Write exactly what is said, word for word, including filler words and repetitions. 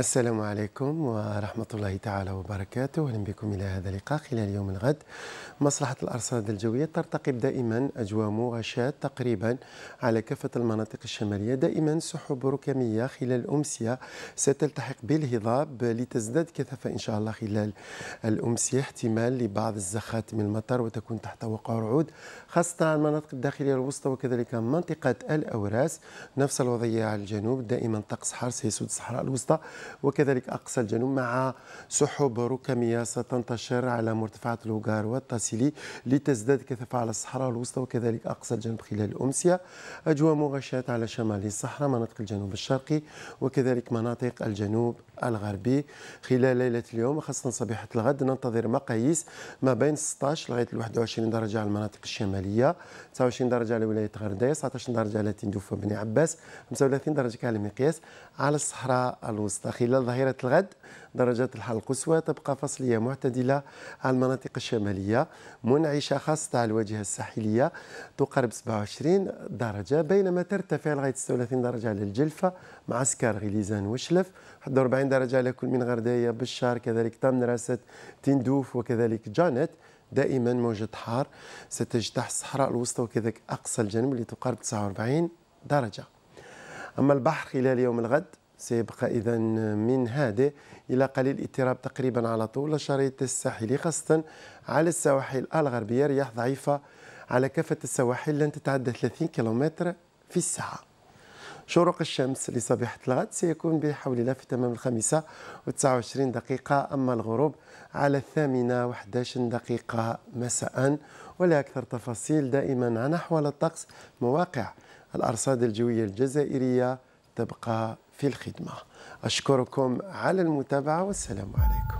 السلام عليكم ورحمة الله تعالى وبركاته. أهلا بكم إلى هذا اللقاء. خلال يوم الغد مصلحة الأرصاد الجوية ترتقب دائما أجواء مغشاة تقريبا على كافة المناطق الشمالية، دائما سحب ركامية خلال الأمسية ستلتحق بالهضاب لتزداد كثافة إن شاء الله خلال الأمسية، احتمال لبعض الزخات من المطر وتكون تحت وقع رعود خاصة على المناطق الداخلية الوسطى وكذلك منطقة الأوراس. نفس الوضعية على الجنوب، دائما طقس حار سيسود الصحراء الوسطى وكذلك أقصى الجنوب مع سحب ركامية ستنتشر على مرتفعات لوغار والتاسيلي لتزداد كثافة على الصحراء الوسطى وكذلك أقصى الجنوب خلال الأمسية. أجواء مغشاة على شمال الصحراء، مناطق الجنوب الشرقي وكذلك مناطق الجنوب الغربي. خلال ليلة اليوم خاصة صبيحة الغد ننتظر مقاييس ما بين ستة عشر لغاية واحد وعشرين درجة على المناطق الشمالية، تسعة وعشرين درجة على ولاية غرديس، تسعة عشر درجة على تندوف وبني عباس، خمسة وثلاثين درجة على المقياس على الصحراء الوسطى. خلال ظهيرة الغد درجات الحرارة القصوى تبقى فصلية معتدلة على المناطق الشمالية، منعشة خاصة على الواجهة الساحلية تقارب سبعة وعشرين درجة، بينما ترتفع لغاية ستة وثلاثين درجة على الجلفة مع سكار غليزان وشلف، واحد وأربعين درجة على كل من غرداية بالشار كذلك تمنراست تندوف وكذلك جانت. دائما موجة حار ستجتاح الصحراء الوسطى وكذلك أقصى الجنوب اللي تقارب تسعة وأربعين درجة. أما البحر خلال يوم الغد سيبقى إذا من هادئ إلى قليل اضطراب تقريبا على طول الشريط الساحلي خاصة على السواحل الغربية، رياح ضعيفة على كافة السواحل لن تتعدى ثلاثين كيلومتر في الساعة. شروق الشمس لصبيحة الغد سيكون بحول الله في تمام الخامسة وتسعة وعشرين دقيقة، أما الغروب على الثامنة وإحدى عشرة دقيقة مساء. ولأكثر تفاصيل دائما عن أحوال الطقس مواقع الأرصاد الجوية الجزائرية تبقى في الخدمة. أشكركم على المتابعة والسلام عليكم.